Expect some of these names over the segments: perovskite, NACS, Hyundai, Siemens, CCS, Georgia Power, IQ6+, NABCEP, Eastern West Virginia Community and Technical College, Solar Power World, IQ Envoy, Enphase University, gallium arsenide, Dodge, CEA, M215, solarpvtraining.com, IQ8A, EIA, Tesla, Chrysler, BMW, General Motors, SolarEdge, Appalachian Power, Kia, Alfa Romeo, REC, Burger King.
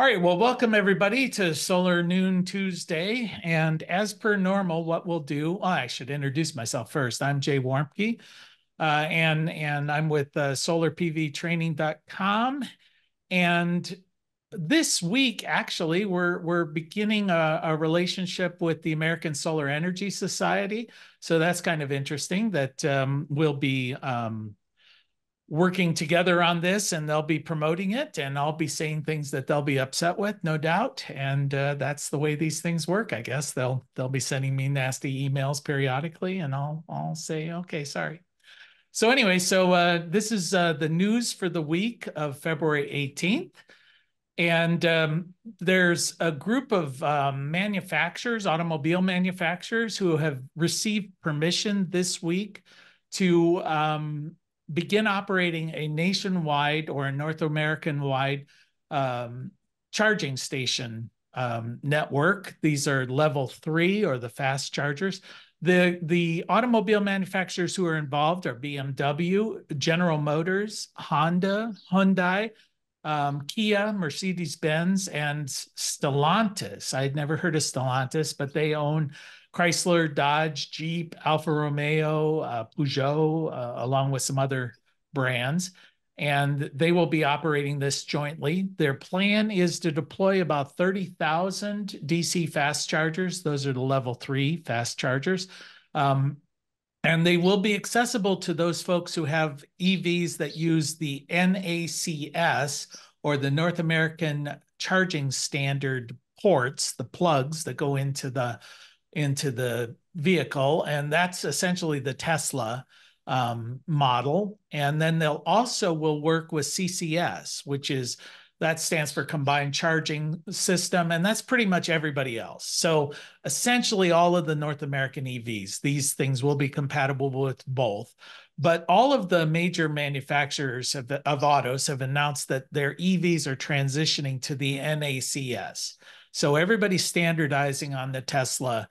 All right, well, welcome everybody to Solar Noon Tuesday. And as per normal, what we'll do, well, I should introduce myself first. I'm Jay Warmke, and I'm with solarpvtraining.com. And this week, actually, we're beginning a relationship with the American Solar Energy Society. So that's kind of interesting that we'll be working together on this, and they'll be promoting it, and I'll be saying things that they'll be upset with, no doubt. And that's the way these things work, I guess. They'll be sending me nasty emails periodically, and I'll say, okay, sorry. So anyway, so this is the news for the week of February 18th. And there's a group of manufacturers, automobile manufacturers, who have received permission this week to begin operating a nationwide or a North American-wide charging station network. These are level 3 or the fast chargers. The automobile manufacturers who are involved are BMW, General Motors, Honda, Hyundai, Kia, Mercedes-Benz, and Stellantis. I'd never heard of Stellantis, but they own Chrysler, Dodge, Jeep, Alfa Romeo, Peugeot, along with some other brands, and they will be operating this jointly. Their plan is to deploy about 30,000 DC fast chargers. Those are the level 3 fast chargers, and they will be accessible to those folks who have EVs that use the NACS, or the North American Charging Standard ports, the plugs that go into the vehicle, and that's essentially the Tesla model. And then they'll also will work with CCS, which is, that stands for Combined Charging System, and that's pretty much everybody else. So essentially all of the North American EVs, these things will be compatible with both. But all of the major manufacturers of autos have announced that their EVs are transitioning to the NACS. So everybody's standardizing on the Tesla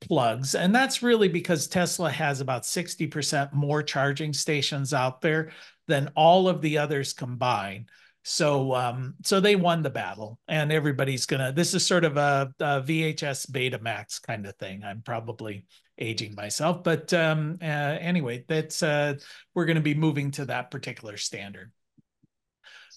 plugs. And that's really because Tesla has about 60% more charging stations out there than all of the others combined. So so they won the battle, and everybody's gonna, this is sort of a VHS Betamax kind of thing. I'm probably aging myself, but anyway, that's we're gonna be moving to that particular standard.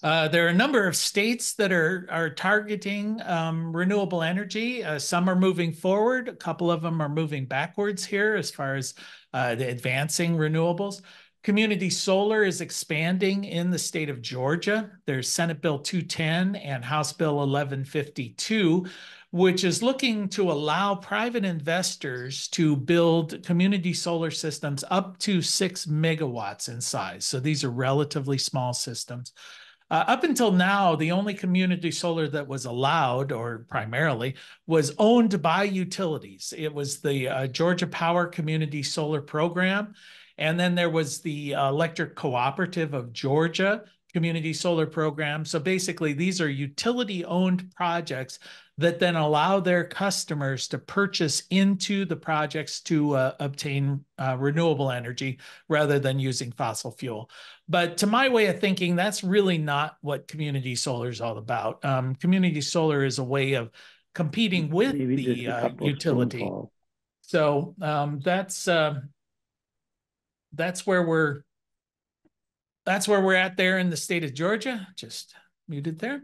There are a number of states that are targeting renewable energy. Some are moving forward. A couple of them are moving backwards here as far as advancing renewables. Community solar is expanding in the state of Georgia. There's Senate Bill 210 and House Bill 1152, which is looking to allow private investors to build community solar systems up to 6 megawatts in size. So these are relatively small systems. Up until now, the only community solar that was allowed, or primarily, was owned by utilities. It was the Georgia Power Community Solar Program. And then there was the Electric Cooperative of Georgia Community Solar Program. So basically, these are utility-owned projects that then allow their customers to purchase into the projects to obtain renewable energy rather than using fossil fuel. But to my way of thinking, that's really not what community solar is all about. Community solar is a way of competing with the utility. So that's where we're at there in the state of Georgia. Just muted there.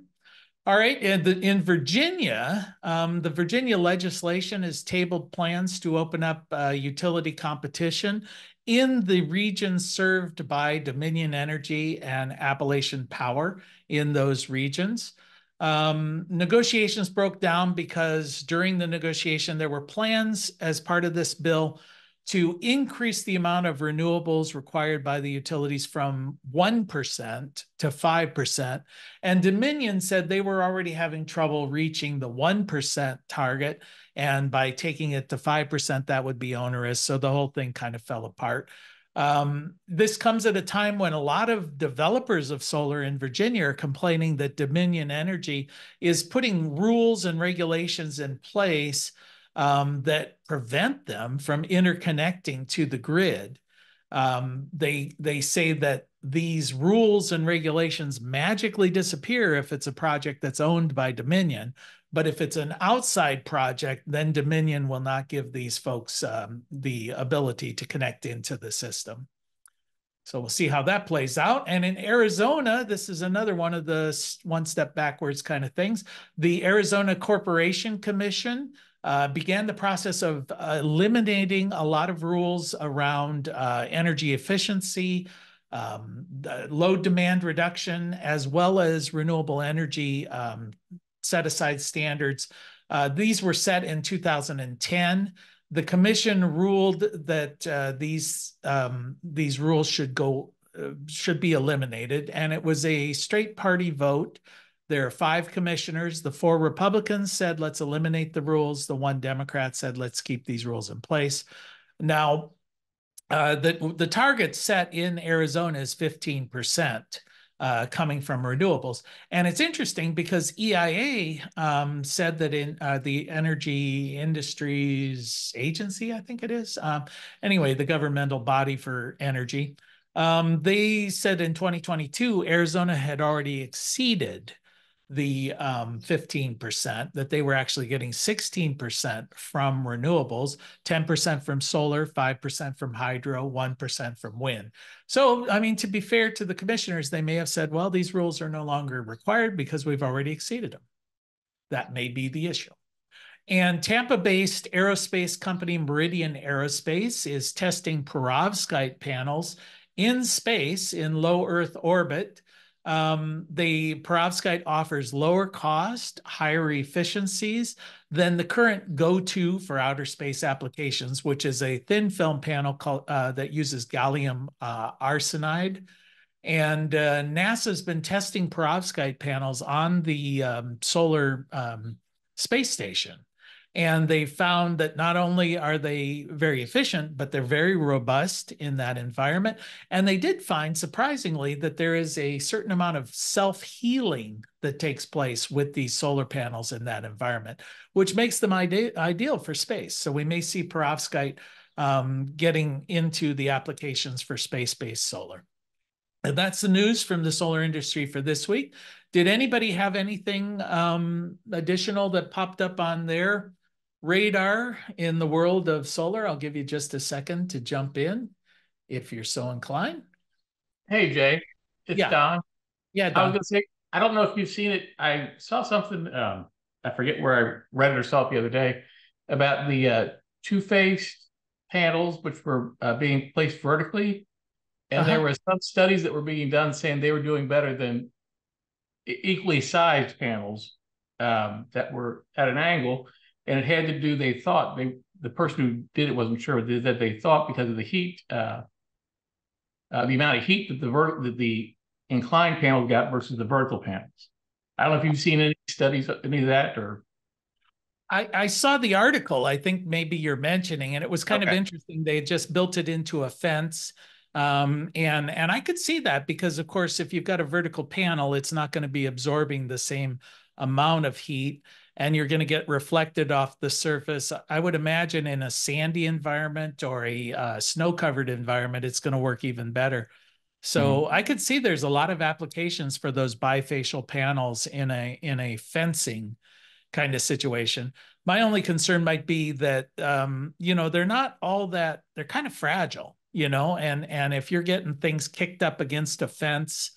All right, in Virginia, the Virginia legislation has tabled plans to open up utility competition in the region served by Dominion Energy and Appalachian Power in those regions. Negotiations broke down because during the negotiation, there were plans as part of this bill to increase the amount of renewables required by the utilities from 1% to 5%. And Dominion said they were already having trouble reaching the 1% target, and by taking it to 5%, that would be onerous. So the whole thing kind of fell apart. This comes at a time when a lot of developers of solar in Virginia are complaining that Dominion Energy is putting rules and regulations in place that prevent them from interconnecting to the grid. They say that these rules and regulations magically disappear if it's a project that's owned by Dominion. But if it's an outside project, then Dominion will not give these folks the ability to connect into the system. So we'll see how that plays out. And in Arizona, this is another one of the one step backwards kind of things. The Arizona Corporation Commission began the process of eliminating a lot of rules around energy efficiency, load demand reduction, as well as renewable energy set-aside standards. These were set in 2010. The commission ruled that these rules should be eliminated, and it was a straight party vote. There are 5 commissioners. The 4 Republicans said, let's eliminate the rules. The 1 Democrat said, let's keep these rules in place. Now, the target set in Arizona is 15%. Coming from renewables. And it's interesting because EIA said that in the Energy Industries Agency, I think it is, anyway, the governmental body for energy, they said in 2022, Arizona had already exceeded the 15%, that they were actually getting 16% from renewables, 10% from solar, 5% from hydro, 1% from wind. So, I mean, to be fair to the commissioners, they may have said, well, these rules are no longer required because we've already exceeded them. That may be the issue. And Tampa-based aerospace company Meridian Aerospace is testing perovskite panels in space in low Earth orbit. The perovskite offers lower cost, higher efficiencies than the current go-to for outer space applications, which is a thin film panel called, that uses gallium arsenide. And NASA's been testing perovskite panels on the solar space station. And they found that not only are they very efficient, but they're very robust in that environment. And they did find, surprisingly, that there is a certain amount of self-healing that takes place with these solar panels in that environment, which makes them ideal for space. So we may see perovskite getting into the applications for space-based solar. And that's the news from the solar industry for this week. Did anybody have anything additional that popped up on their radar in the world of solar? I'll give you just a second to jump in if you're so inclined. Hey, Jay. It's Don. Yeah, Don. I was going to say, I don't know if you've seen it. I saw something, I forget where I read it or saw it the other day, about the two-faced panels, which were being placed vertically. And there were some studies that were being done saying they were doing better than equally sized panels that were at an angle. And it had to do, they thought, the person who did it wasn't sure, that they thought because of the heat, the amount of heat that the inclined panel got versus the vertical panels. I don't know if you've seen any studies, any of that, or... I saw the article, I think maybe you're mentioning, and it was kind of interesting. They had just built it into a fence. And I could see that because, of course, if you've got a vertical panel, it's not going to be absorbing the same amount of heat, and you're going to get reflected off the surface. I would imagine in a sandy environment or a snow-covered environment, it's going to work even better. So I could see there's a lot of applications for those bifacial panels in a fencing kind of situation. My only concern might be that, you know, they're not all that, they're kind of fragile. You know, and if you're getting things kicked up against a fence,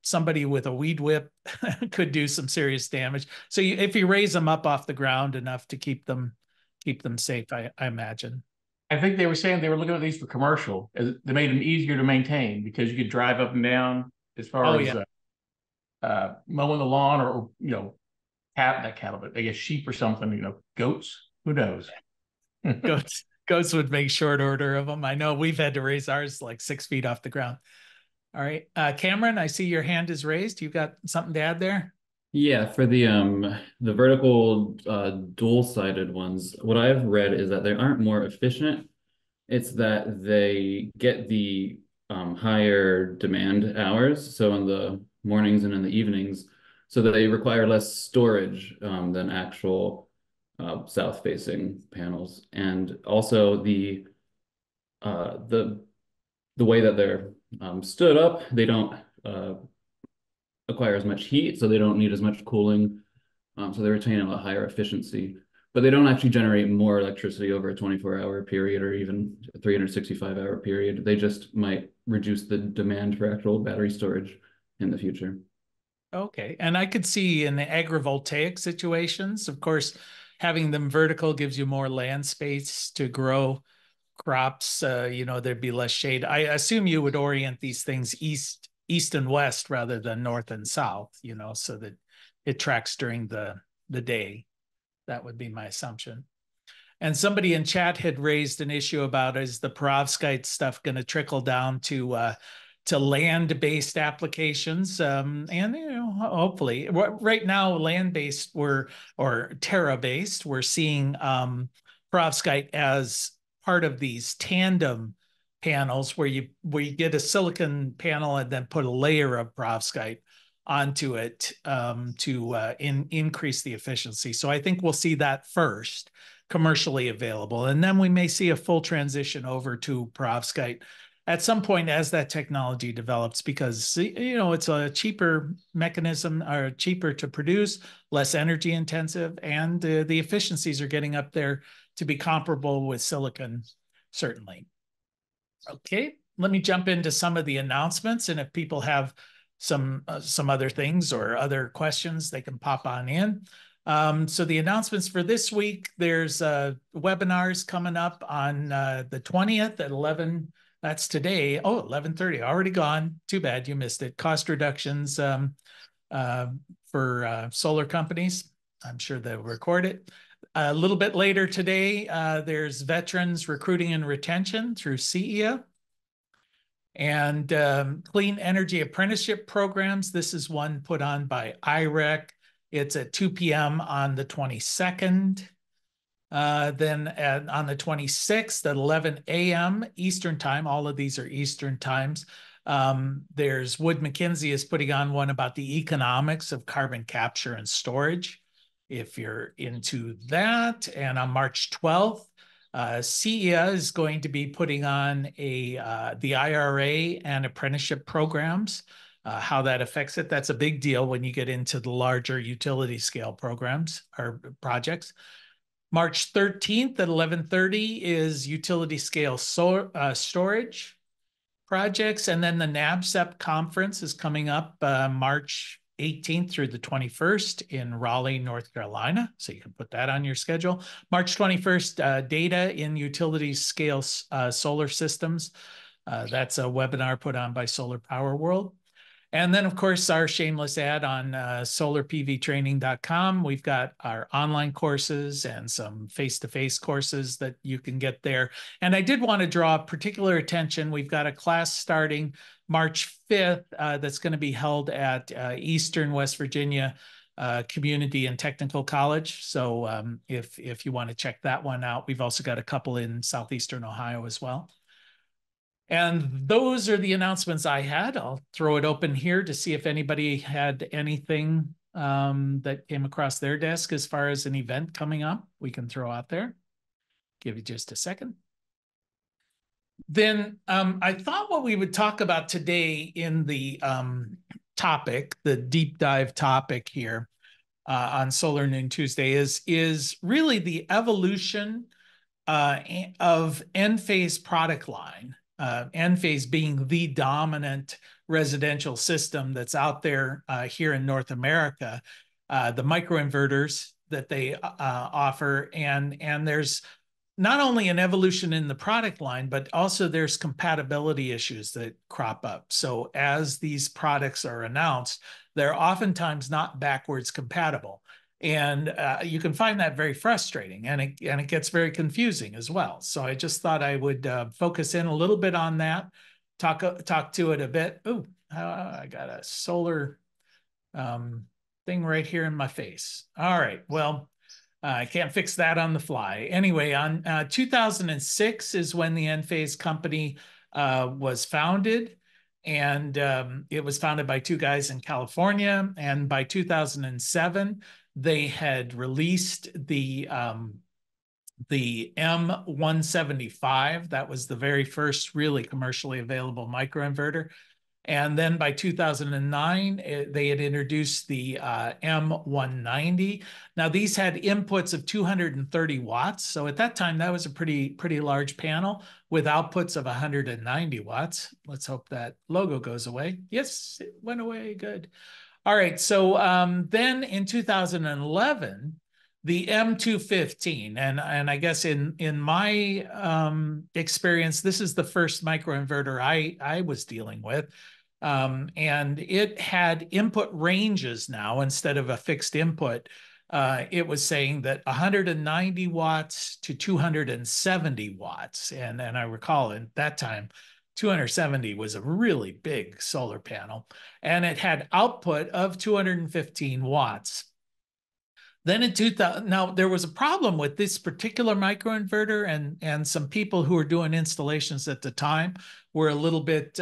somebody with a weed whip could do some serious damage. So if you raise them up off the ground enough to keep them safe, I imagine. I think they were saying they were looking at these for commercial. They made them easier to maintain because you could drive up and down as far as mowing the lawn or, you know, cattle, but I guess sheep or something, you know, goats, who knows? Goats. Goats would make short order of them. I know we've had to raise ours like 6 feet off the ground. All right. Cameron, I see your hand is raised. You've got something to add there? Yeah, for the vertical dual-sided ones, what I've read is that they aren't more efficient. It's that they get the higher demand hours, so in the mornings and in the evenings, so that they require less storage than actual south-facing panels. And also the the way that they're stood up, they don't acquire as much heat, so they don't need as much cooling. So they retain a higher efficiency, but they don't actually generate more electricity over a 24-hour period or even a 365-hour period. They just might reduce the demand for actual battery storage in the future. Okay, and I could see in the agrivoltaic situations, of course, having them vertical gives you more land space to grow crops. There'd be less shade. I assume you would orient these things east and west rather than north and south, so that it tracks during the day. That would be my assumption. And somebody in chat had raised an issue about, is the perovskite stuff going to trickle down to land-based applications? Hopefully. Right now, land-based or Terra-based, we're seeing perovskite as part of these tandem panels where you get a silicon panel and then put a layer of perovskite onto it to increase the efficiency. So I think we'll see that first commercially available. And then we may see a full transition over to perovskite at some point as that technology develops, because it's a cheaper mechanism, or cheaper to produce, less energy intensive, and the efficiencies are getting up there to be comparable with silicon, certainly. Okay, let me jump into some of the announcements, and if people have some other things or other questions, they can pop on in. So the announcements for this week, there's webinars coming up on the 20th at 11. That's today. Oh, 11:30, already gone. Too bad you missed it. Cost reductions for solar companies. I'm sure they'll record it. A little bit later today, there's veterans recruiting and retention through CEA. And clean energy apprenticeship programs. This is one put on by IREC. It's at 2 p.m. on the 22nd. Then on the 26th at 11 a.m. Eastern time, all of these are Eastern times. There's Wood Mackenzie is putting on one about the economics of carbon capture and storage, if you're into that. And on March 12th, CEA is going to be putting on the IRA and apprenticeship programs, how that affects it. That's a big deal when you get into the larger utility scale programs or projects. March 13th at 11:30 is utility scale storage projects. And then the NABCEP conference is coming up March 18th through the 21st in Raleigh, North Carolina. So you can put that on your schedule. March 21st, data in utility scale solar systems. That's a webinar put on by Solar Power World. And then, of course, our shameless ad on solarpvtraining.com. We've got our online courses and some face-to-face courses that you can get there. And I did want to draw particular attention. We've got a class starting March 5th that's going to be held at Eastern West Virginia Community and Technical College. So if you want to check that one out, we've also got a couple in Southeastern Ohio as well. And those are the announcements I had. I'll throw it open here to see if anybody had anything that came across their desk as far as an event coming up we can throw out there. Give you just a second. Then I thought what we would talk about today in the topic, the deep dive topic here on Solar Noon Tuesday is really the evolution of Enphase product line. Enphase being the dominant residential system that's out there here in North America, the microinverters that they offer. And there's not only an evolution in the product line, but also there's compatibility issues that crop up. So as these products are announced, they're oftentimes not backwards compatible. And you can find that very frustrating, and it gets very confusing as well. So I just thought I would focus in a little bit on that, talk to it a bit. Ooh, I got a solar thing right here in my face. All right, well, I can't fix that on the fly. Anyway, on 2006 is when the Enphase company was founded. And it was founded by two guys in California. And by 2007, they had released the the M175. That was the very first really commercially available microinverter. And then by 2009, they had introduced the M190. Now, these had inputs of 230 watts. So at that time, that was a pretty large panel with outputs of 190 watts. Let's hope that logo goes away. Yes, it went away. Good. All right. So then in 2011, the M215, and I guess in my experience, this is the first microinverter I was dealing with. And it had input ranges now instead of a fixed input. It was saying that 190 watts to 270 watts. And I recall at that time, 270 was a really big solar panel. And it had output of 215 watts. Then in 2000, now there was a problem with this particular microinverter, and some people who were doing installations at the time were a little bit,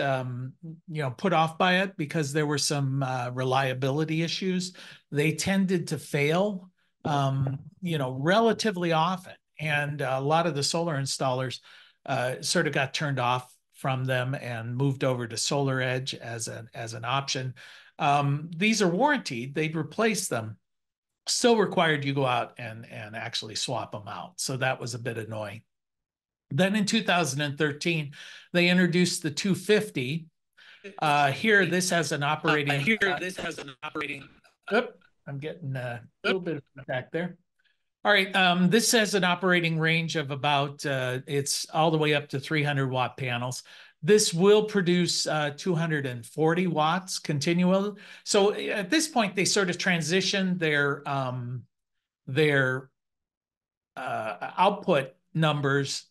put off by it because there were some reliability issues. They tended to fail, relatively often, and a lot of the solar installers sort of got turned off from them and moved over to SolarEdge as an option. These are warrantied; they'd replace them. Still required you go out and actually swap them out. So that was a bit annoying. Then in 2013, they introduced the 250. Here, this has an operating. I'm getting a little bit of back there. All right. This has an operating range of about, it's all the way up to 300 watt panels. This will produce 240 watts continually. So at this point, they sort of transitioned their output numbers.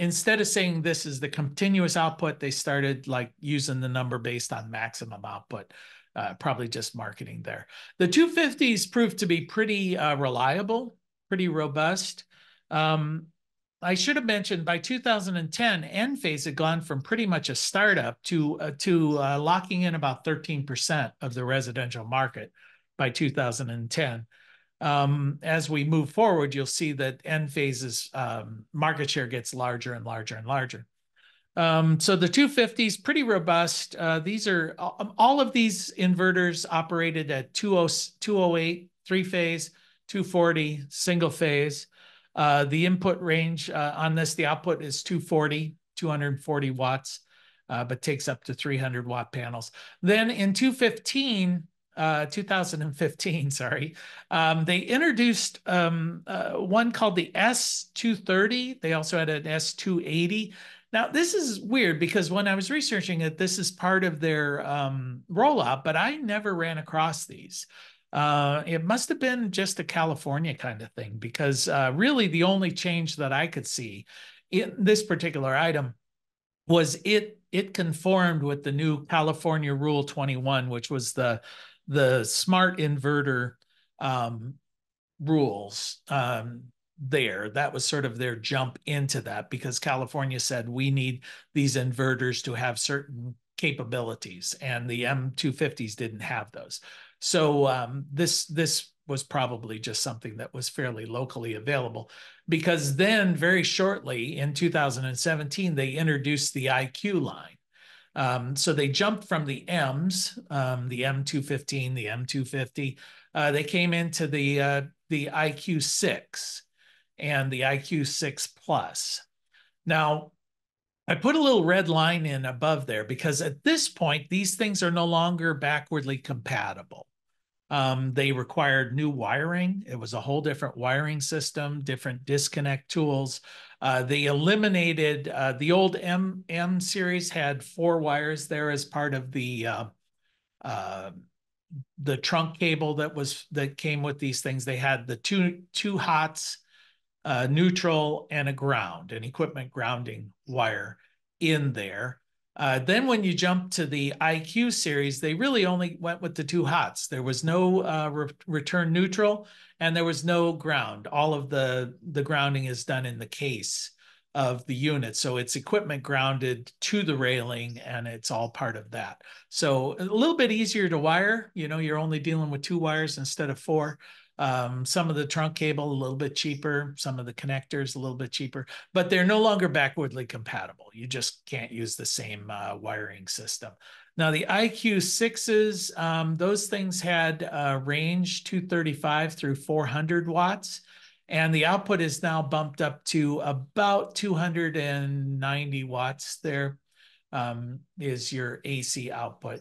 Instead of saying this is the continuous output, they started like using the number based on maximum output. Probably just marketing there. The 250s proved to be pretty reliable, pretty robust. I should have mentioned by 2010, Enphase had gone from pretty much a startup to locking in about 13% of the residential market by 2010. As we move forward, you'll see that Enphase's market share gets larger and larger and larger. So the 250s, pretty robust. These are all of these inverters operated at 208, three-phase, 240, single phase. The input range on this, the output is 240 watts, but takes up to 300 watt panels. Then in 2015, they introduced one called the S230. They also had an S280. Now, this is weird because when I was researching it, this is part of their rollout, but I never ran across these. It must have been just a California kind of thing because really the only change that I could see in this particular item was it conformed with the new California Rule 21, which was the smart inverter rules there. That was sort of their jump into that because California said we need these inverters to have certain capabilities and the M250s didn't have those. So this was probably just something that was fairly locally available because then very shortly in 2017, they introduced the IQ line. So they jumped from the M's, the M215, the M250. They came into the IQ6 and the IQ6 Plus. Now, I put a little red line in above there because at this point, these things are no longer backwardly compatible. They required new wiring. It was a whole different wiring system, different disconnect tools. They eliminated the old M series had four wires there as part of the trunk cable that came with these things. They had the two hots, neutral, and a ground, an equipment grounding wire in there. Then when you jump to the IQ series, they really only went with the two hots. There was no return neutral, and there was no ground. All of the grounding is done in the case of the unit. So it's equipment grounded to the railing, and it's all part of that. So a little bit easier to wire. You're only dealing with two wires instead of four. Some of the trunk cable a little bit cheaper, some of the connectors a little bit cheaper, but they're no longer backwardly compatible. You just can't use the same wiring system. Now the IQ6s, those things had range 235 through 400 watts, and the output is now bumped up to about 290 watts. There is your AC output.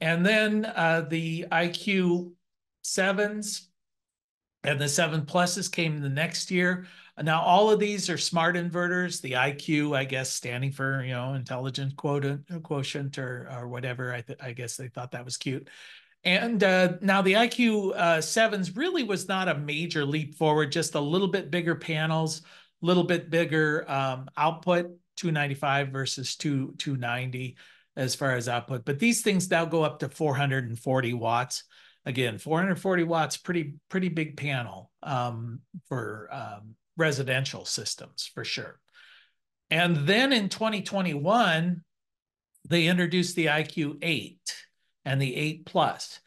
And then the IQ7s and the 7 Pluses came the next year. Now, all of these are smart inverters. The IQ, I guess, standing for, you know, intelligent quotient or whatever. I guess they thought that was cute. And now the IQ7s really was not a major leap forward, just a little bit bigger panels, a little bit bigger output, 295 versus 290. As far as output, but these things now go up to 440 watts. Again, 440 watts, pretty big panel for residential systems for sure. And then in 2021, they introduced the IQ8 and the 8 Plus.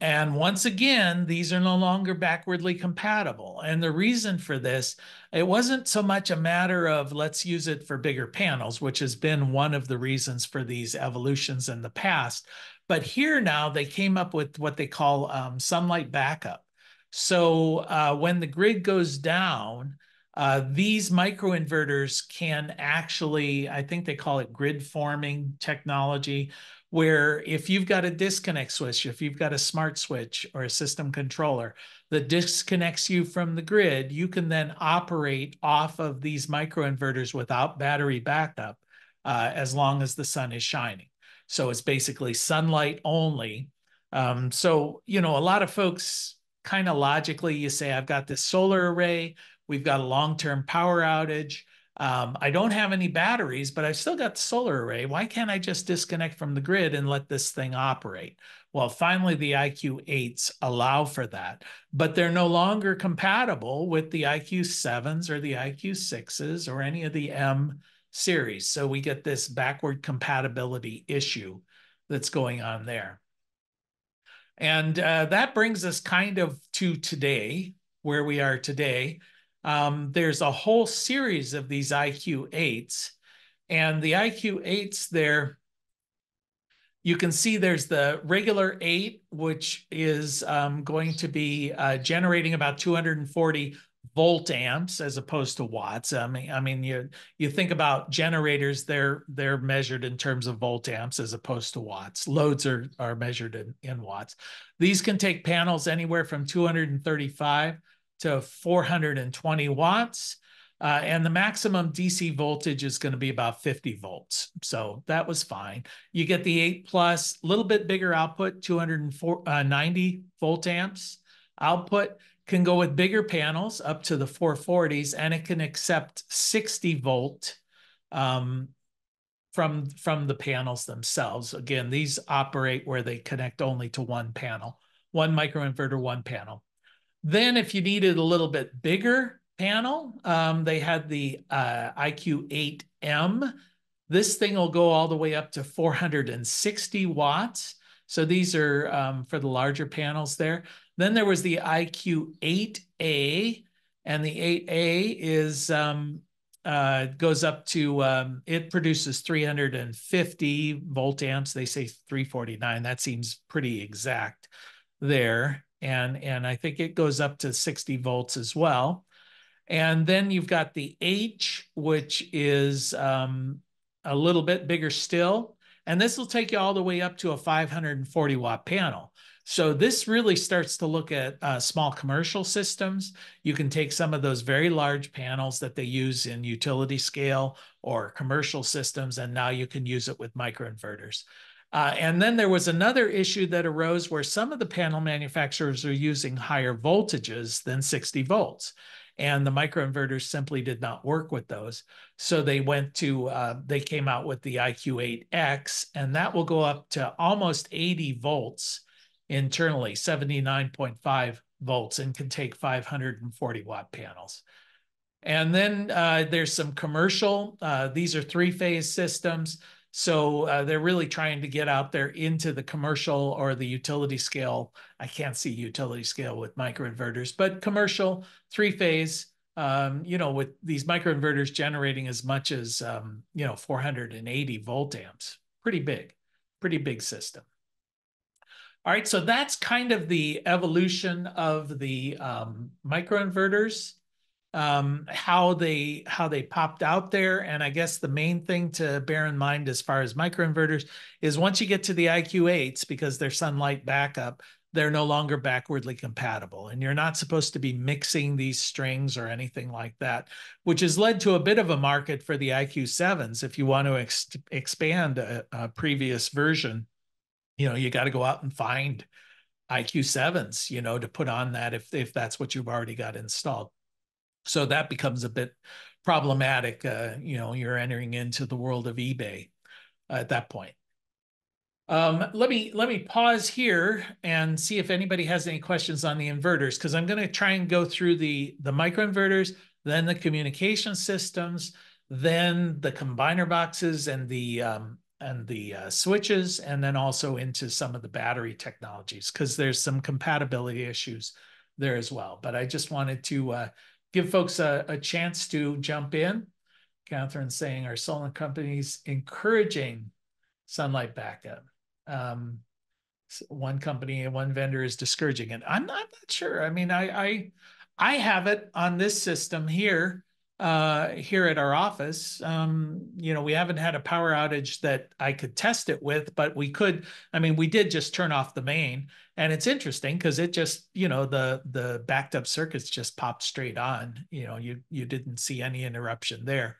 And once again, these are no longer backwardly compatible. And the reason for this, it wasn't so much a matter of let's use it for bigger panels, which has been one of the reasons for these evolutions in the past. But here now they came up with what they call sunlight backup. So when the grid goes down, these microinverters can actually, I think they call it grid forming technology, where if you've got a disconnect switch, if you've got a smart switch or a system controller that disconnects you from the grid, you can then operate off of these microinverters without battery backup as long as the sun is shining. So it's basically sunlight only. So, you know, a lot of folks kind of logically, you say, I've got this solar array, we've got a long-term power outage, I don't have any batteries, but I've still got the solar array. Why can't I just disconnect from the grid and let this thing operate? Well, finally, the IQ8s allow for that, but they're no longer compatible with the IQ7s or the IQ6s or any of the M series. So we get this backward compatibility issue that's going on there. And that brings us kind of to today, where we are today. There's a whole series of these IQ8s, and the IQ8s there, you can see there's the regular 8, which is going to be generating about 240 volt amps as opposed to watts. I mean, you think about generators, they're measured in terms of volt amps as opposed to watts. Loads are measured in watts. These can take panels anywhere from 235 to 420 watts, and the maximum DC voltage is going to be about 50 volts. So that was fine. You get the 8 Plus, a little bit bigger output, 290 volt amps. Output can go with bigger panels up to the 440s, and it can accept 60 volt from the panels themselves. Again, these operate where they connect only to one panel, one microinverter, one panel. Then if you needed a little bit bigger panel, they had the IQ8M. This thing will go all the way up to 460 watts. So these are for the larger panels there. Then there was the IQ8A, and the 8A is goes up to, it produces 350 volt amps. They say 349. That seems pretty exact there. And I think it goes up to 60 volts as well. And then you've got the H, which is a little bit bigger still. And this will take you all the way up to a 540 watt panel. So this really starts to look at small commercial systems. You can take some of those very large panels that they use in utility scale or commercial systems, and now you can use it with microinverters. And then there was another issue that arose where some of the panel manufacturers are using higher voltages than 60 volts, and the microinverters simply did not work with those. So they went to, they came out with the IQ8X, and that will go up to almost 80 volts internally, 79.5 volts, and can take 540 watt panels. And then there's some commercial, these are 3-phase systems. So they're really trying to get out there into the commercial or the utility scale. I can't see utility scale with microinverters, but commercial three-phase, you know, with these microinverters generating as much as, 480 volt amps. Pretty big system. All right, so that's kind of the evolution of the microinverters, how they popped out there. And I guess the main thing to bear in mind as far as microinverters is once you get to the IQ8s, because they're sunlight backup, they're no longer backwardly compatible. And you're not supposed to be mixing these strings or anything like that, which has led to a bit of a market for the IQ7s. If you want to expand a previous version, you know, you got to go out and find IQ7s, you know, to put on that if that's what you've already got installed. So that becomes a bit problematic. You know, you're entering into the world of eBay at that point. Let me pause here and see if anybody has any questions on the inverters, because I'm going to try and go through the microinverters, then the communication systems, then the combiner boxes and the switches, and then also into some of the battery technologies, because there's some compatibility issues there as well. But I just wanted to give folks a chance to jump in. Catherine's saying, are solar companies encouraging sunlight backup? One company and one vendor is discouraging it. I'm not sure. I mean, I have it on this system here, here at our office. You know, we haven't had a power outage that I could test it with, but we could. I mean, we did just turn off the main, and it's interesting because it just, you know, the backed up circuits just popped straight on. You know, you didn't see any interruption there.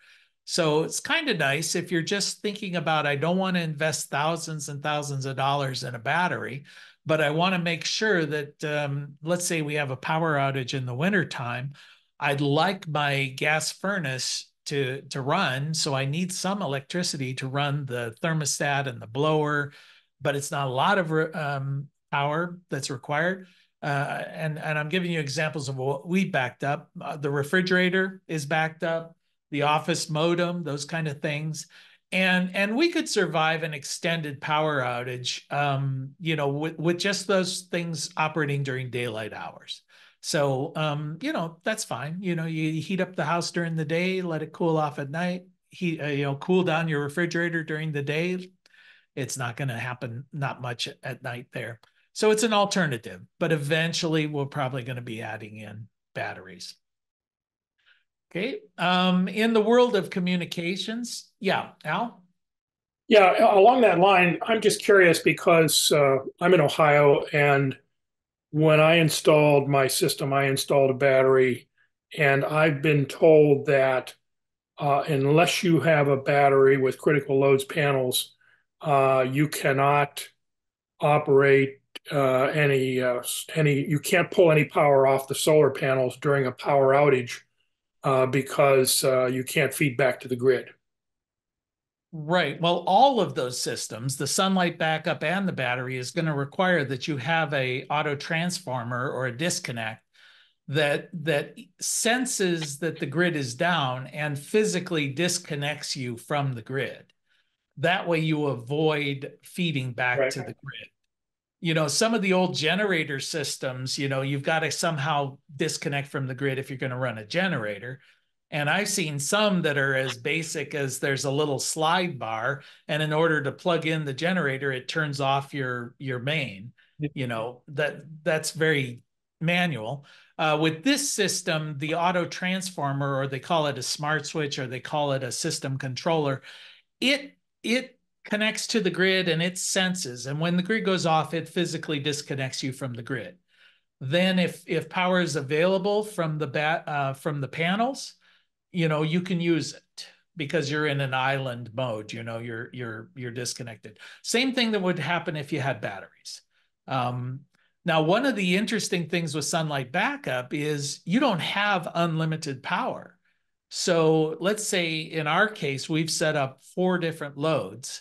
So it's kind of nice if you're just thinking about, I don't want to invest thousands and thousands of dollars in a battery, but I want to make sure that, let's say we have a power outage in the wintertime, I'd like my gas furnace to run. So I need some electricity to run the thermostat and the blower, but it's not a lot of power that's required. And I'm giving you examples of what we backed up. The refrigerator is backed up, the office modem, those kind of things. And we could survive an extended power outage, you know, with just those things operating during daylight hours. So, you know, that's fine. You know, you heat up the house during the day, let it cool off at night, you know, cool down your refrigerator during the day. It's not going to happen, not much at night there. So it's an alternative, but eventually we're probably going to be adding in batteries. Okay. In the world of communications, yeah, Al? Yeah, along that line, I'm just curious because I'm in Ohio, and when I installed my system, I installed a battery, and I've been told that unless you have a battery with critical loads panels, you cannot operate you can't pull any power off the solar panels during a power outage. Because you can't feed back to the grid. Right. Well, all of those systems, the sunlight backup and the battery, is going to require that you have an auto transformer or a disconnect that senses that the grid is down and physically disconnects you from the grid. That way you avoid feeding back to the grid. You know, some of the old generator systems, you know, you've got to somehow disconnect from the grid if you're going to run a generator. And I've seen some that are as basic as there's a little slide bar, and in order to plug in the generator, it turns off your main. You know, that's very manual. With this system, the auto transformer, or they call it a smart switch, or they call it a system controller, it connects to the grid and it senses. And when the grid goes off, it physically disconnects you from the grid. Then if power is available from the panels, you know, you can use it because you're in an island mode, you know, you're disconnected. Same thing that would happen if you had batteries. Now, one of the interesting things with sunlight backup is you don't have unlimited power. So let's say in our case, we've set up 4 different loads.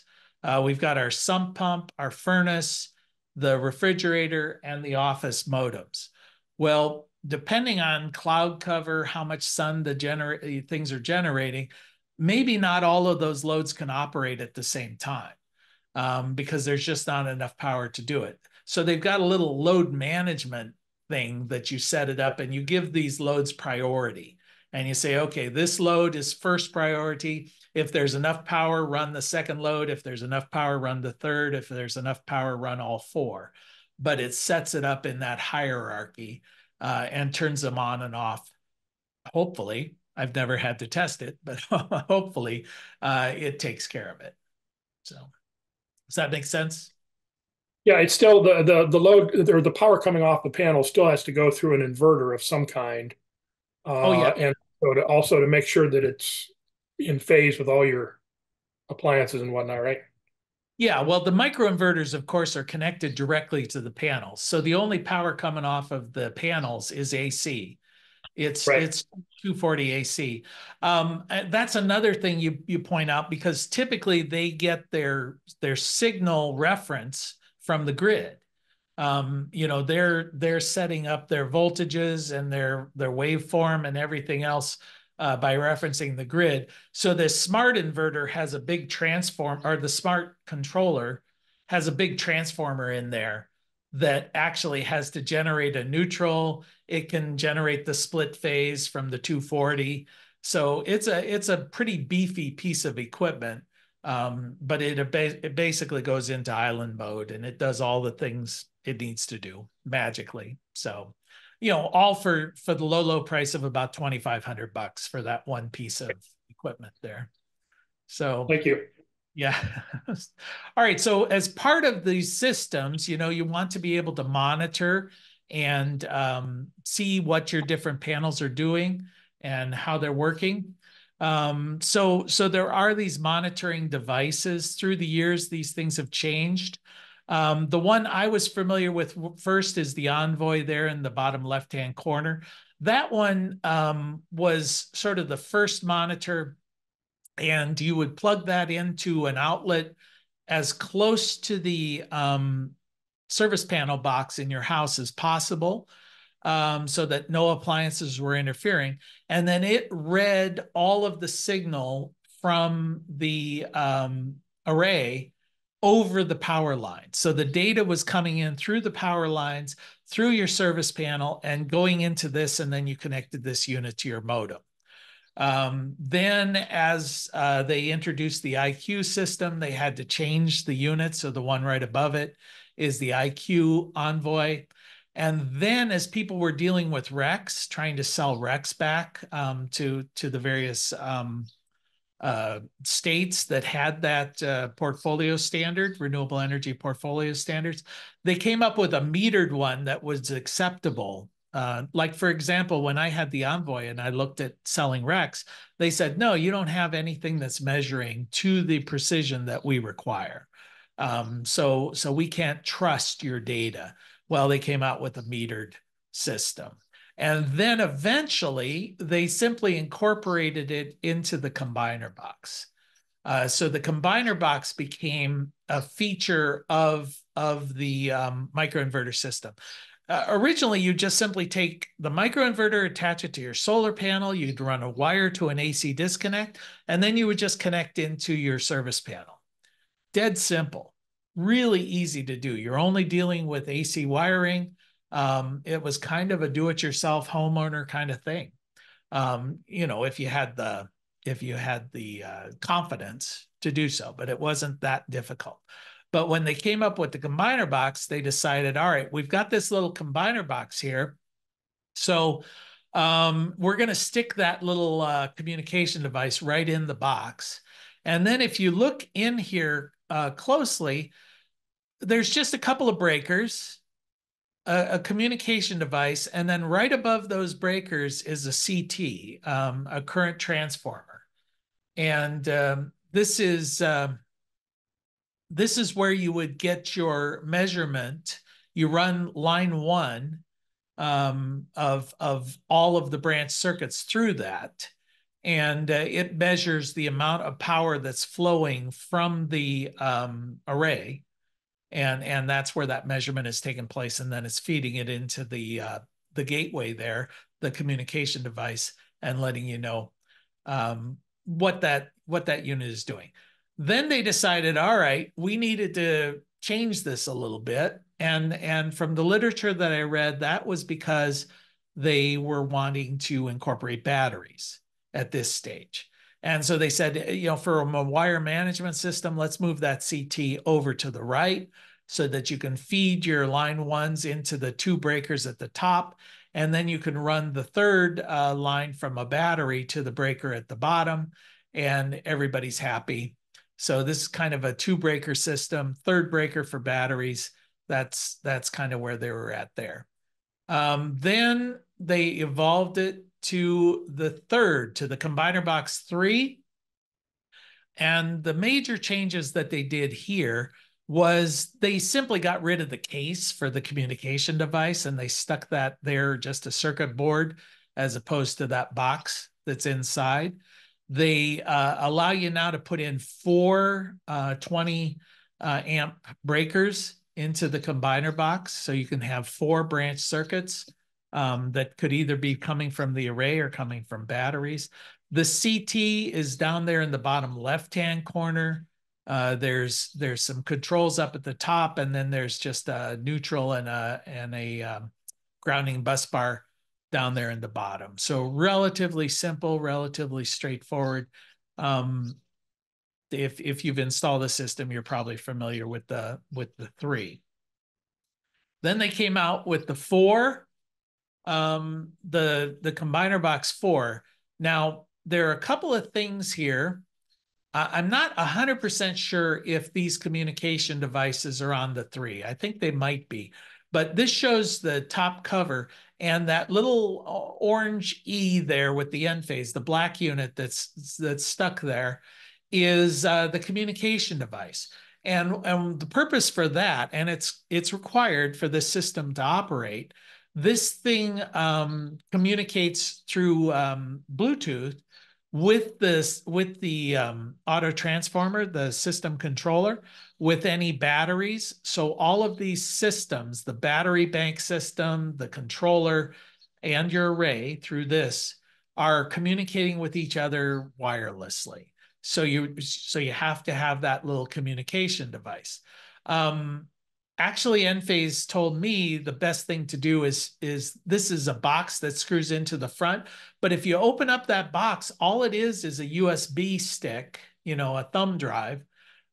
We've got our sump pump, our furnace, the refrigerator, and the office modems. Well, depending on cloud cover, how much sun the things are generating, maybe not all of those loads can operate at the same time because there's just not enough power to do it. So they've got a little load management thing that you set it up, and you give these loads priority. And you say, okay, this load is first priority. If there's enough power, run the second load. If there's enough power, run the third. If there's enough power, run all four. But it sets it up in that hierarchy and turns them on and off. Hopefully, I've never had to test it, but hopefully it takes care of it. So does that make sense? Yeah, it's still the load or the power coming off the panel still has to go through an inverter of some kind. And so also to make sure that it's in phase with all your appliances and whatnot, right? Yeah, well, the microinverters, of course, are connected directly to the panels. So the only power coming off of the panels is AC. It's 240 AC. That's another thing you point out, because typically they get their signal reference from the grid. They're setting up their voltages and their waveform and everything else by referencing the grid. So the smart inverter has a big the smart controller has a big transformer in there that actually has to generate a neutral. It can generate the split phase from the 240. So it's a pretty beefy piece of equipment. But it basically goes into island mode, and it does all the things it needs to do magically. So, all for the low price of about $2,500 for that one piece of equipment there. So thank you. Yeah. All right. So as part of these systems, you want to be able to monitor and see what your different panels are doing and how they're working. So there are these monitoring devices. Through the years, these things have changed. The one I was familiar with first is the Envoy there in the bottom left-hand corner. That one was sort of the first monitor, and you would plug that into an outlet as close to the service panel box in your house as possible, so that no appliances were interfering. And then it read all of the signal from the array over the power line. So the data was coming in through the power lines, through your service panel, and going into this, and then you connected this unit to your modem. Then as they introduced the IQ system, they had to change the unit. So the one right above it is the IQ Envoy. And then as people were dealing with RECs, trying to sell RECs back to the various states that had that portfolio standard, renewable energy portfolio standards, they came up with a metered one that was acceptable. Like, for example, when I had the Envoy and I looked at selling RECs, they said, no, you don't have anything that's measuring to the precision that we require. So we can't trust your data. Well, they came out with a metered system. And then eventually, they simply incorporated it into the combiner box. So the combiner box became a feature of the microinverter system. Originally, you just simply take the microinverter, attach it to your solar panel, you'd run a wire to an AC disconnect, and then you would just connect into your service panel. Dead simple. Really easy to do. You're only dealing with AC wiring. It was kind of a do-it-yourself homeowner kind of thing. If you had the confidence to do so, but it wasn't that difficult. But when they came up with the combiner box, they decided, all right, we've got this little combiner box here. So we're going to stick that little communication device right in the box. And then if you look in here closely, there's just a couple of breakers, a communication device, and then right above those breakers is a CT, a current transformer. And this is where you would get your measurement. You run line one of all of the branch circuits through that. And it measures the amount of power that's flowing from the array. And that's where that measurement is taking place. And then it's feeding it into the gateway there, the communication device, and letting you know what that unit is doing. Then they decided, all right, we needed to change this a little bit. And from the literature that I read, that was because they were wanting to incorporate batteries at this stage. And so they said, you know, for a wire management system, let's move that CT over to the right so that you can feed your line ones into the two breakers at the top. And then you can run the third line from a battery to the breaker at the bottom, and everybody's happy. So this is kind of a two breaker system, third breaker for batteries. That's kind of where they were at there. Then they evolved it to the third, to the combiner box 3. And the major changes that they did here was they simply got rid of the case for the communication device, and they stuck that there just a circuit board as opposed to that box that's inside. They allow you now to put in 4 20-amp breakers into the combiner box. So you can have 4 branch circuits that could either be coming from the array or coming from batteries. The CT is down there in the bottom left-hand corner. There's some controls up at the top, and then there's just a neutral and a grounding bus bar down there in the bottom. So relatively simple, relatively straightforward. If you've installed the system, you're probably familiar with the 3. Then they came out with the 4, the combiner box 4. Now there are a couple of things here. I'm not 100% sure if these communication devices are on the 3. I think they might be, but this shows the top cover and that little orange E there with the Enphase, the black unit that's stuck there, is the communication device. And the purpose for that, and it's required for this system to operate, this thing communicates through Bluetooth with the auto transformer, the system controller, with any batteries. So all of these systems, the battery bank system, the controller, and your array through this are communicating with each other wirelessly. So you have to have that little communication device. Actually, Enphase told me the best thing to do is this is a box that screws into the front, but if you open up that box, all it is a USB stick, you know, a thumb drive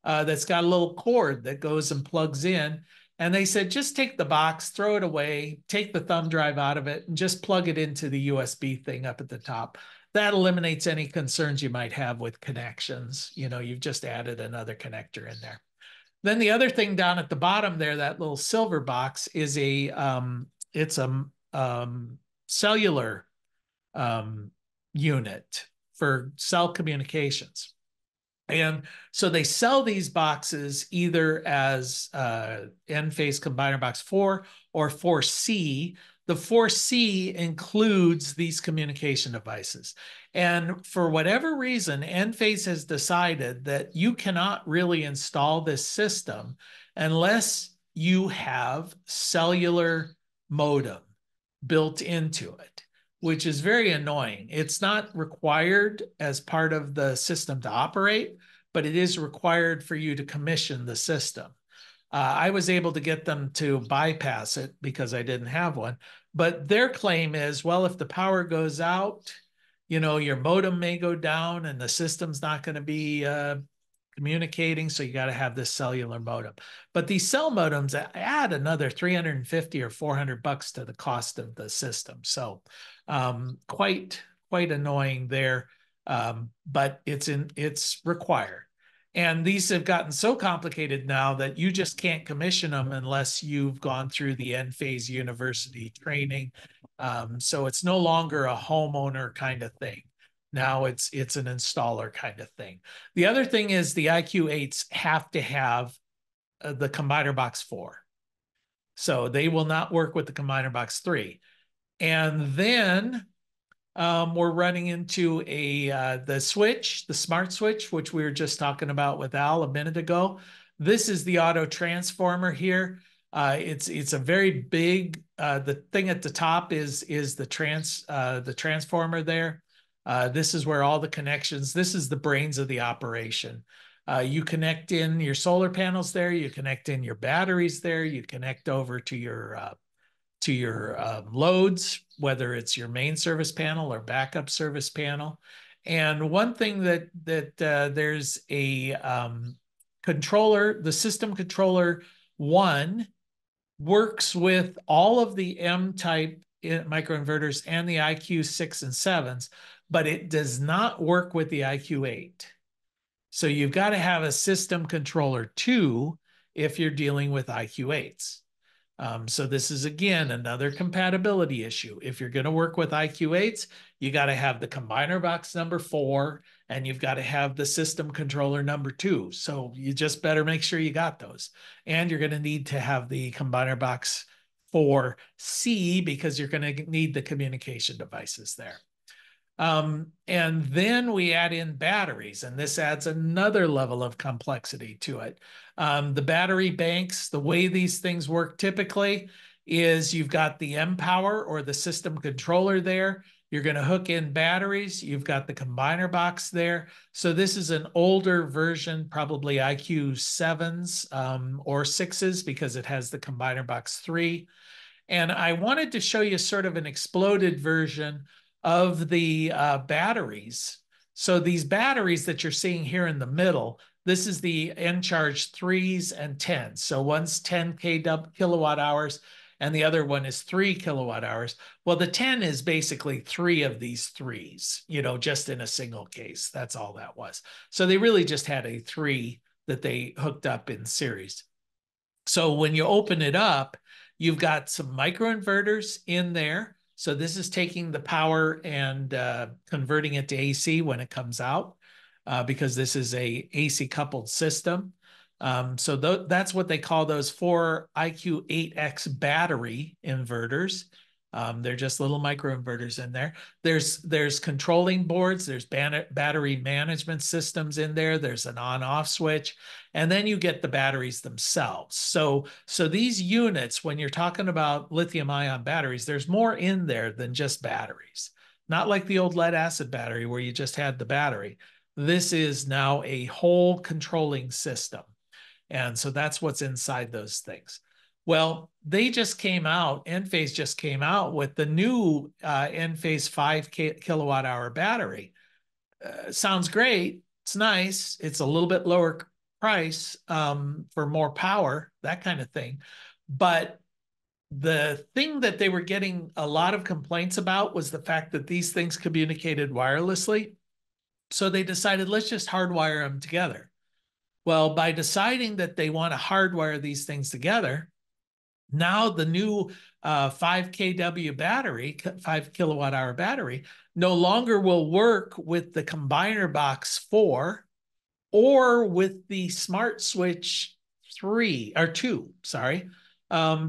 that's got a little cord that goes and plugs in. And they said, just take the box, throw it away, take the thumb drive out of it, and just plug it into the USB thing up at the top. That eliminates any concerns you might have with connections. You know, you've just added another connector in there. Then the other thing down at the bottom there, that little silver box, is a cellular unit for cell communications. And so they sell these boxes either as Enphase Combiner Box 4 or 4C. The 4C includes these communication devices. And for whatever reason, Enphase has decided that you cannot really install this system unless you have cellular modem built into it, which is very annoying. It's not required as part of the system to operate, but it is required for you to commission the system. I was able to get them to bypass it because I didn't have one, but their claim is, well, if the power goes out, you know, your modem may go down and the system's not going to be communicating, so you got to have this cellular modem. But these cell modems add another $350 or $400 to the cost of the system. So quite annoying there, but it's required. And these have gotten so complicated now that you just can't commission them unless you've gone through the Enphase University training. So it's no longer a homeowner kind of thing. Now it's an installer kind of thing. The other thing is the IQ8s have to have the Combiner Box 4. So they will not work with the Combiner Box 3. And then we're running into the switch, the smart switch, which we were just talking about with Al a minute ago. This is the auto transformer here. It's a very big, the thing at the top is the transformer there. This is where all the connections, this is the brains of the operation. You connect in your solar panels there, you connect in your batteries there, you connect over to your loads, whether it's your main service panel or backup service panel. And one thing that, there's a controller, the system controller one works with all of the M-type microinverters and the IQ6 and 7s, but it does not work with the IQ8. So you've got to have a system controller two if you're dealing with IQ8s. So this is, again, another compatibility issue. If you're going to work with IQ8s, you got to have the combiner box number 4, and you've got to have the system controller number 2. So you just better make sure you got those. And you're going to need to have the combiner box 4C because you're going to need the communication devices there. And then we add in batteries, and this adds another level of complexity to it. The battery banks, the way these things work typically is you've got the M-Power or the system controller there. You're going to hook in batteries. You've got the combiner box there. So this is an older version, probably IQ7s or 6s, because it has the combiner box 3. And I wanted to show you sort of an exploded version of the batteries. So these batteries that you're seeing here in the middle, this is the Encharge 3s and 10s. So one's 10 kilowatt hours and the other one is 3 kilowatt hours. Well, the 10 is basically 3 of these 3s, you know, just in a single case. That's all that was. So they really just had a 3 that they hooked up in series. So when you open it up, you've got some microinverters in there. So this is taking the power and converting it to AC when it comes out because this is a AC coupled system. So that's what they call those 4 IQ8X battery inverters. They're just little microinverters in there. There's controlling boards, there's battery management systems in there, there's an on-off switch, and then you get the batteries themselves. So these units, when you're talking about lithium-ion batteries, there's more in there than just batteries. Not like the old lead-acid battery where you just had the battery. This is now a whole controlling system. And so that's what's inside those things. Well, they just came out, Enphase just came out with the new Enphase 5 kilowatt hour battery. Sounds great. It's nice. It's a little bit lower price for more power, that kind of thing. But the thing that they were getting a lot of complaints about was the fact that these things communicated wirelessly. So they decided, let's just hardwire them together. Well, by deciding that they want to hardwire these things together, now the new 5 kW battery, 5 kilowatt hour battery, no longer will work with the combiner box 4 or with the smart switch 2, sorry,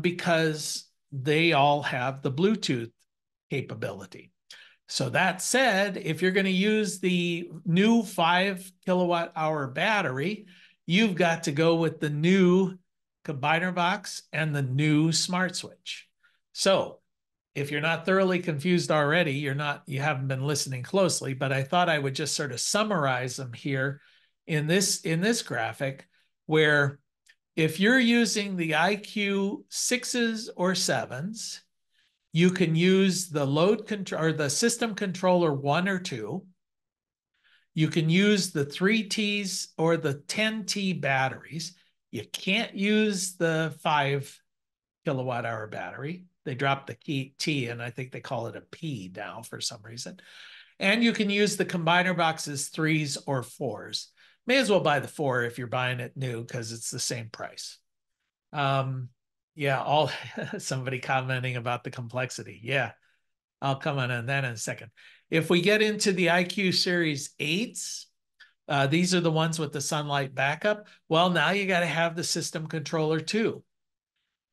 because they all have the Bluetooth capability. So that said, if you're going to use the new 5 kilowatt hour battery, you've got to go with the new combiner box and the new smart switch. So if you're not thoroughly confused already, you haven't been listening closely, but I thought I would just sort of summarize them here in this graphic, where if you're using the IQ6s or 7s, you can use the load control or the system controller 1 or 2. You can use the 3Ts or the 10T batteries. You can't use the 5 kilowatt hour battery. They dropped the T, and I think they call it a P now for some reason. And you can use the combiner boxes 3s or 4s. May as well buy the 4 if you're buying it new because it's the same price. Yeah, somebody commenting about the complexity. Yeah, I'll come on that in a second. If we get into the IQ Series 8s, these are the ones with the sunlight backup. Well, now you got to have the system controller too.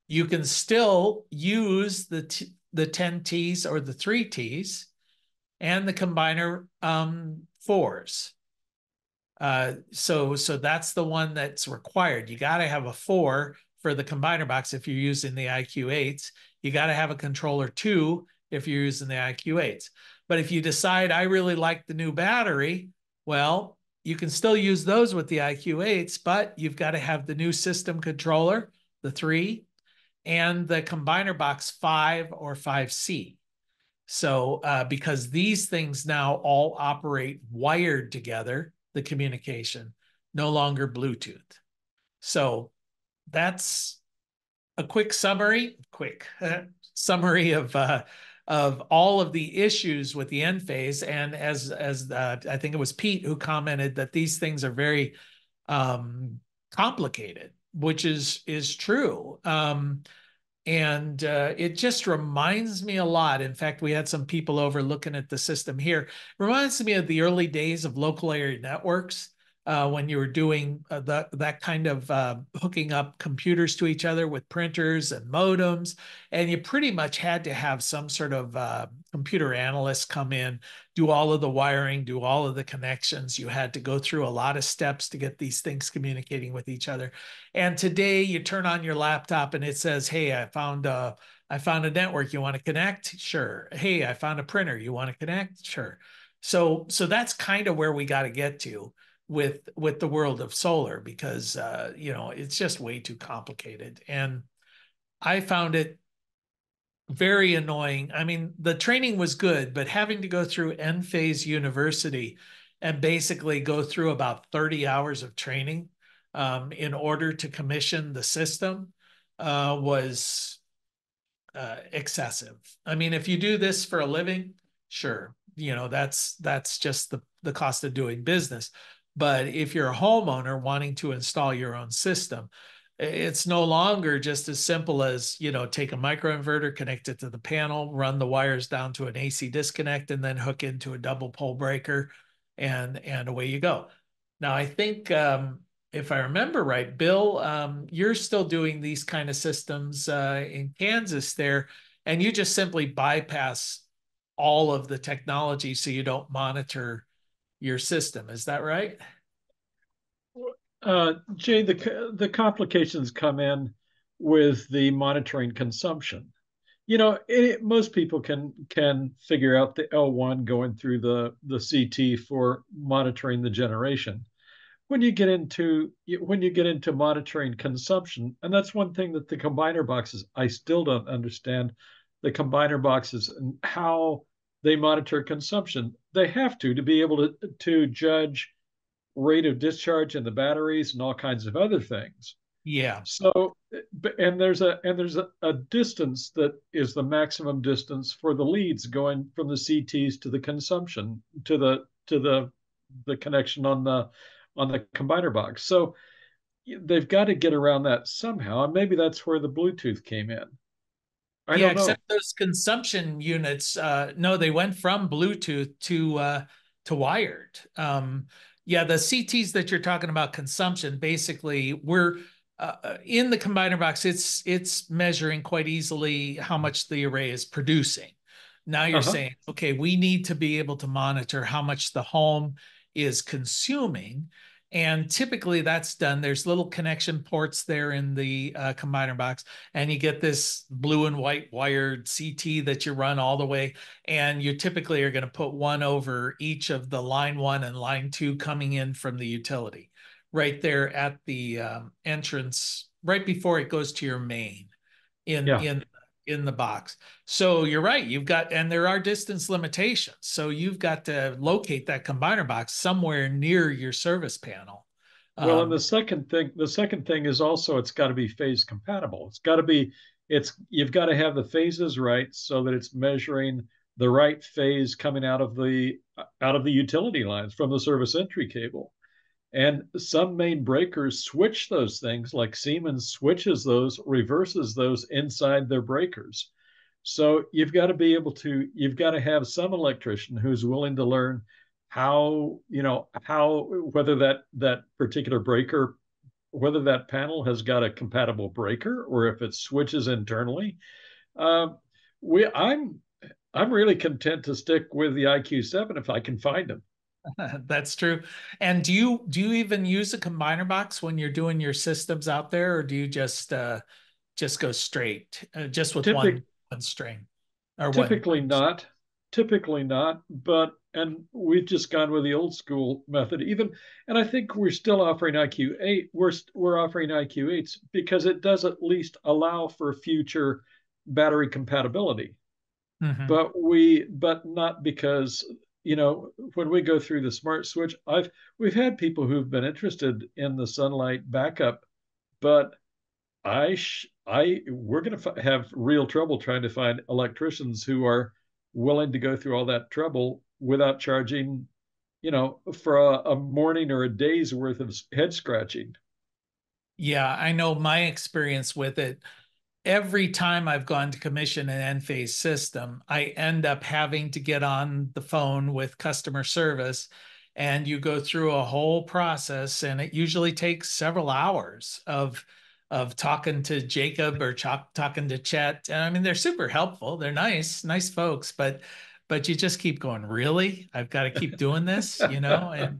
You can still use the 10Ts or the 3Ts and the combiner 4s. So that's the one that's required. You got to have a 4 for the combiner box if you're using the IQ8s. You got to have a controller 2 if you're using the IQ8s. But if you decide, I really like the new battery, well, you can still use those with the IQ8s, but you've got to have the new system controller, the 3, and the combiner box 5 or 5C. So because these things now all operate wired together, the communication, no longer Bluetooth. So that's a quick summary, summary of all of the issues with the Enphase. And as I think it was Pete who commented that these things are very complicated, which is true. It just reminds me a lot. In fact, we had some people over looking at the system here. It reminds me of the early days of local area networks. When you were doing that kind of hooking up computers to each other with printers and modems, and you pretty much had to have some sort of computer analyst come in, do all of the wiring, do all of the connections. You had to go through a lot of steps to get these things communicating with each other. And today you turn on your laptop and it says, hey, I found a network. You want to connect? Sure. Hey, I found a printer. You want to connect? Sure. So that's kind of where we got to get to with the world of solar, because you know, it's just way too complicated. And I found it very annoying. I mean, the training was good, but having to go through Enphase University and basically go through about 30 hours of training in order to commission the system was excessive. I mean, if you do this for a living, sure, you know, that's just the cost of doing business. But if you're a homeowner wanting to install your own system, it's no longer just as simple as, you know, take a microinverter, connect it to the panel, run the wires down to an AC disconnect, and then hook into a double pole breaker, and away you go. Now, I think if I remember right, Bill, you're still doing these kind of systems in Kansas there, and you just simply bypass all of the technology so you don't monitor your system. Is that right? Jay, the complications come in with the monitoring consumption. You know, most people can figure out the L1 going through the CT for monitoring the generation. When you get into monitoring consumption, and that's one thing that the combiner boxes, I still don't understand the combiner boxes and how they monitor consumption. They have to be able to judge rate of discharge in the batteries and all kinds of other things. Yeah. So, and there's a distance that is the maximum distance for the leads going from the CTs to the consumption to the connection on the combiner box. So they've got to get around that somehow, and maybe that's where the Bluetooth came in. Yeah, except those consumption units, no, they went from Bluetooth to wired. Yeah, the CTs that you're talking about, consumption, basically we're in the combiner box, it's measuring quite easily how much the array is producing. Now you're saying, okay, we need to be able to monitor how much the home is consuming. And typically that's done. There's little connection ports there in the combiner box, and you get this blue and white wired CT that you run all the way. And you typically are going to put one over each of the line 1 and line 2 coming in from the utility right there at the entrance, right before it goes to your main in the box. So you're right. You've got, and there are distance limitations. So you've got to locate that combiner box somewhere near your service panel. Well, and the second thing is also, it's got to be phase compatible. You've got to have the phases right so that it's measuring the right phase coming out of the utility lines from the service entry cable. And some main breakers switch those things, like Siemens switches those, reverses those inside their breakers. So you've got to have some electrician who's willing to learn whether that particular breaker, whether that panel has got a compatible breaker, or if it switches internally. I'm really content to stick with the IQ7 if I can find them. That's true. And do you even use a combiner box when you're doing your systems out there, or do you just go straight just with one string? Or typically what? Not. Typically not. But and we've just gone with the old school method. Even and I think we're still offering IQ8. We're offering IQ8s because it does at least allow for future battery compatibility. Mm-hmm. But not because, you know, when we go through the smart switch, we've had people who've been interested in the sunlight backup, but we're going to have real trouble trying to find electricians who are willing to go through all that trouble without charging, you know, for a morning or a day's worth of head scratching. Yeah, I know my experience with it. Every time I've gone to commission an Enphase system, I end up having to get on the phone with customer service, and you go through a whole process, and it usually takes several hours of talking to Jacob or talking to Chet. And I mean, they're super helpful. They're nice folks, but you just keep going, really? I've got to keep doing this, you know?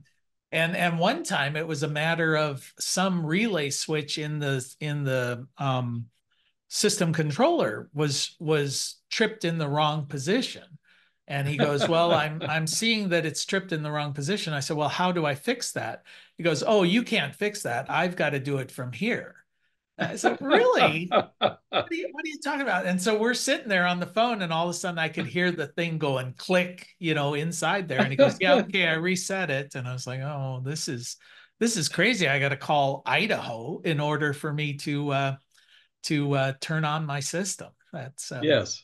And one time it was a matter of some relay switch in the system controller was tripped in the wrong position. And he goes, well, I'm seeing that it's tripped in the wrong position. I said, well, how do I fix that? He goes, oh, you can't fix that. I've got to do it from here. I said, really? What are you talking about? And so we're sitting there on the phone, and all of a sudden I could hear the thing going click, you know, inside there. And he goes, yeah, okay, I reset it. And I was like, oh, this is crazy. I got to call Idaho in order for me to turn on my system. That's yes.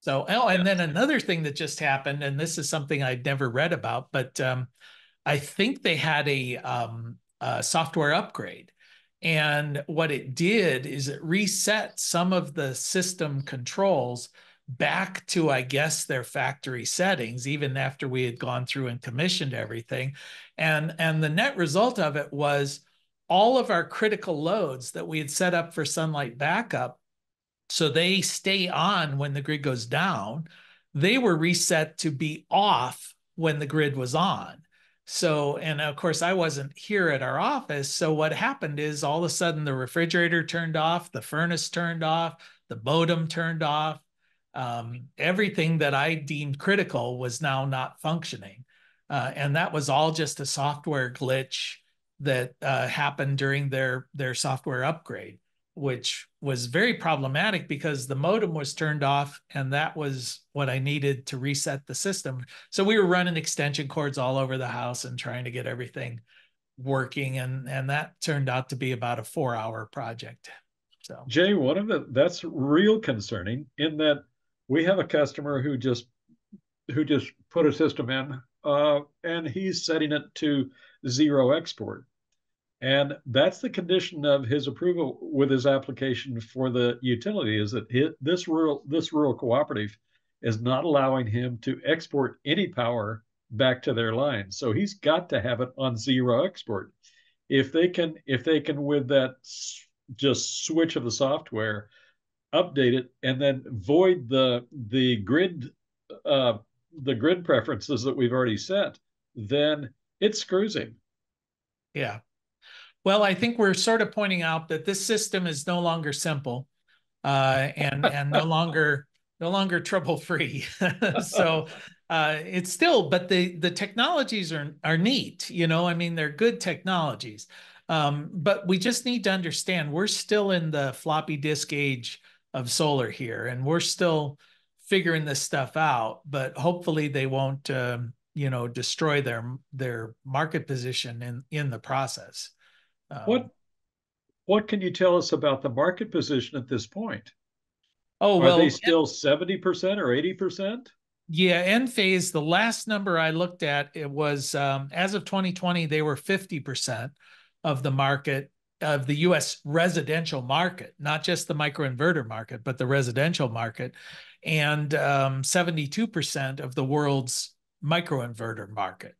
So, oh, and then another thing that just happened, and this is something I'd never read about, but I think they had a software upgrade. And what it did is it reset some of the system controls back to, I guess, their factory settings, even after we had gone through and commissioned everything. And the net result of it was all of our critical loads that we had set up for sunlight backup, so they stay on when the grid goes down, they were reset to be off when the grid was on. So, and of course, I wasn't here at our office. So what happened is all of a sudden the refrigerator turned off, the furnace turned off, the modem turned off. Everything that I deemed critical was now not functioning. And that was all just a software glitch that happened during their software upgrade, which was very problematic because the modem was turned off, and that was what I needed to reset the system. So we were running extension cords all over the house and trying to get everything working. And that turned out to be about a 4-hour project. So Jay, that's real concerning in that we have a customer who just put a system in and he's setting it to 0 export. And that's the condition of his approval with his application for the utility, is that this rural cooperative is not allowing him to export any power back to their line. So he's got to have it on 0 export. If they can with that just switch of the software, update it and then void the grid preferences that we've already set, then it screws him. Yeah. Well, I think we're sort of pointing out that this system is no longer simple and no longer trouble-free. So it's still, but the technologies are neat, you know, I mean, they're good technologies. But we just need to understand we're still in the floppy disk age of solar here, and we're still figuring this stuff out, but hopefully they won't, you know, destroy their market position in the process. What can you tell us about the market position at this point? Oh, well, are they still 70% or 80%? Yeah, Enphase, the last number I looked at, it was as of 2020, they were 50% of the market, of the U.S. residential market, not just the microinverter market, but the residential market, and 72% of the world's microinverter market.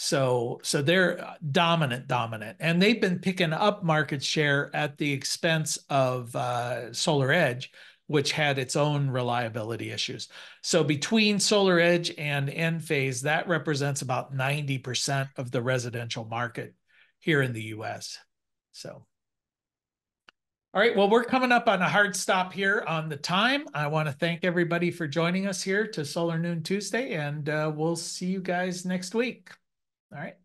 So they're dominant, and they've been picking up market share at the expense of Solar Edge, which had its own reliability issues. So between Solar Edge and Enphase, that represents about 90% of the residential market here in the U.S. So, all All right, well, we're coming up on a hard stop here on the time. I want to thank everybody for joining us here to Solar Noon Tuesday, and we'll see you guys next week. All right.